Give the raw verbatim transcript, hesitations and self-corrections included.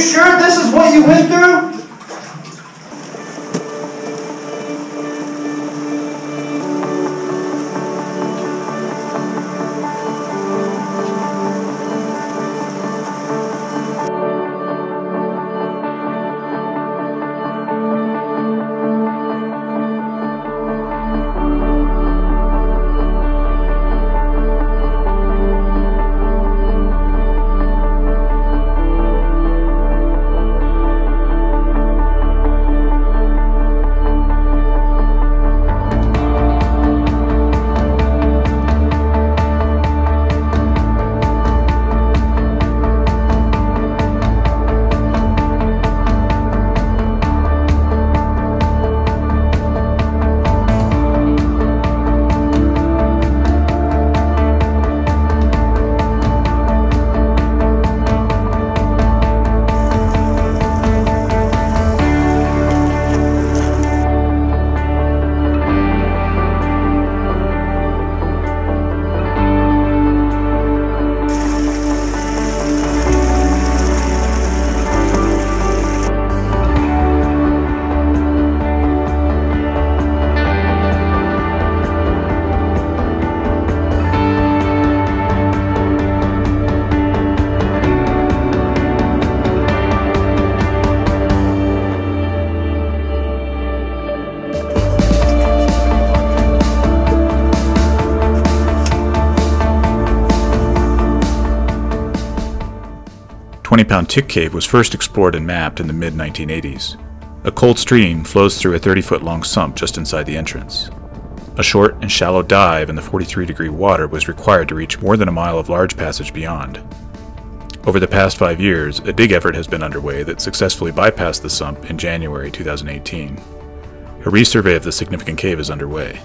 you sure this is what you went through? Twenty Pound Tick Cave was first explored and mapped in the mid nineteen eighties. A cold stream flows through a thirty foot long sump just inside the entrance. A short and shallow dive in the forty-three degree water was required to reach more than a mile of large passage beyond. Over the past five years, a dig effort has been underway that successfully bypassed the sump in January two thousand eighteen. A resurvey of the significant cave is underway.